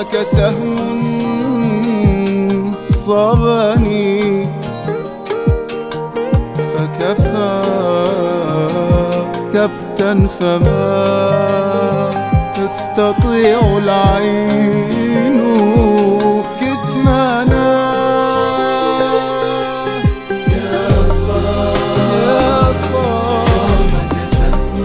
غرك سهم صابني فكفى كبتا فما تستطيع العين كتمانا. يا صابك سهم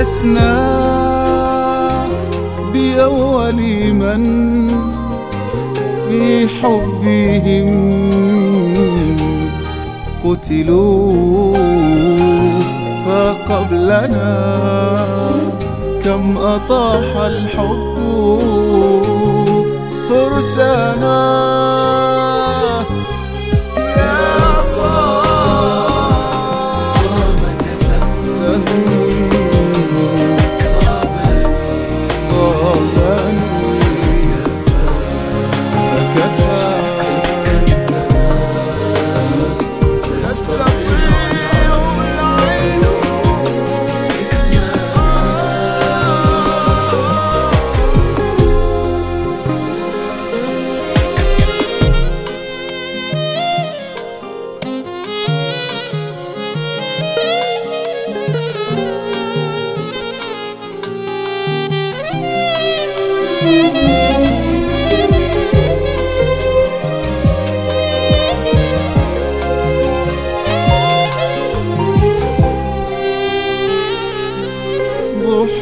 لسنا بأول من في حبهم قتلوا، فقبلنا كم أطاح الحب فرسنا.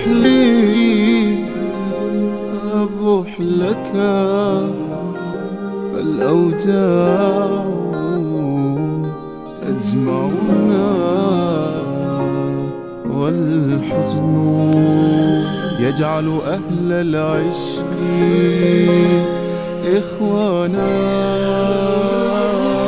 بحلي أبوح لك فالأوجاع تجمعنا والحزن يجعل أهل العشق إخوانا.